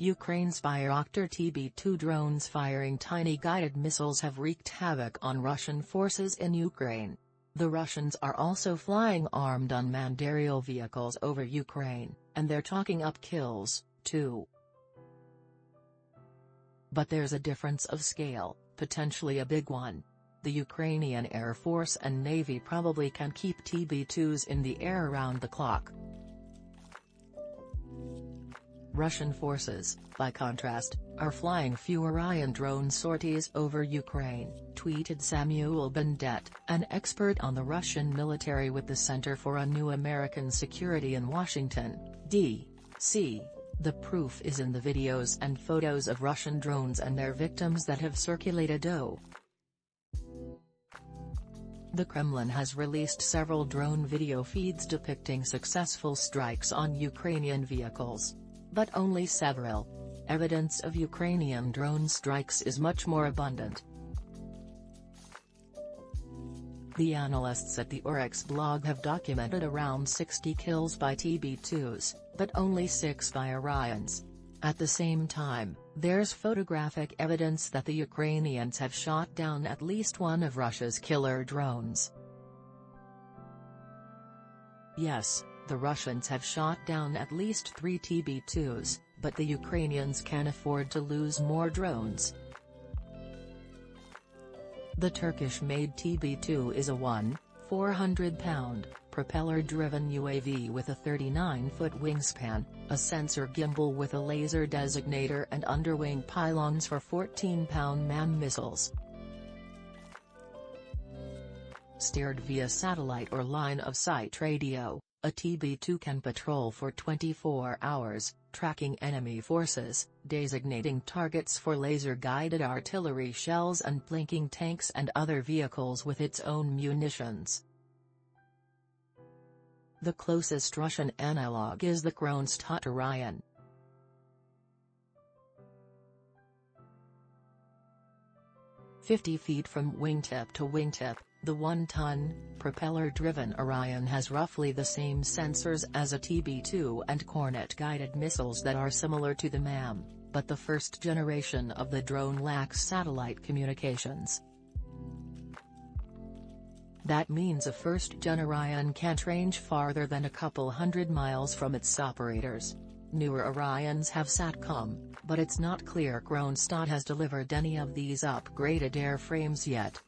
Ukraine's Bayraktar TB-2 drones firing tiny guided missiles have wreaked havoc on Russian forces in Ukraine. The Russians are also flying armed unmanned aerial vehicles over Ukraine, and they're talking up kills, too. But there's a difference of scale, potentially a big one. The Ukrainian Air Force and Navy probably can keep TB-2s in the air around the clock. Russian forces, by contrast, are flying few Orion drone sorties over Ukraine, tweeted Samuel Bendett, an expert on the Russian military with the Center for a New American Security in Washington, D.C. The proof is in the videos and photos of Russian drones and their victims that have circulated. The Kremlin has released several drone video feeds depicting successful strikes on Ukrainian vehicles. But only several. Evidence of Ukrainian drone strikes is much more abundant. The analysts at the Oryx blog have documented around 60 kills by TB-2s, but only 6 by Orions. At the same time, there's photographic evidence that the Ukrainians have shot down at least one of Russia's killer drones. Yes. The Russians have shot down at least 3 TB-2s, but the Ukrainians can't afford to lose more drones. The Turkish-made TB-2 is a 1,400-pound, propeller-driven UAV with a 39-foot wingspan, a sensor gimbal with a laser designator and underwing pylons for 14-pound MAM missiles. Steered via satellite or line-of-sight radio, a TB-2 can patrol for 24 hours, tracking enemy forces, designating targets for laser-guided artillery shells and blinking tanks and other vehicles with its own munitions. The closest Russian analog is the Kronstadt Orion. "50 feet from wingtip to wingtip, the 1-ton, propeller-driven Orion has roughly the same sensors as a TB-2 and Kornet-guided missiles that are similar to the MAM, but the first generation of the drone lacks satellite communications. That means a first-gen Orion can't range farther than a couple hundred miles from its operators. Newer Orions have SATCOM, but it's not clear Kronstadt has delivered any of these upgraded airframes yet.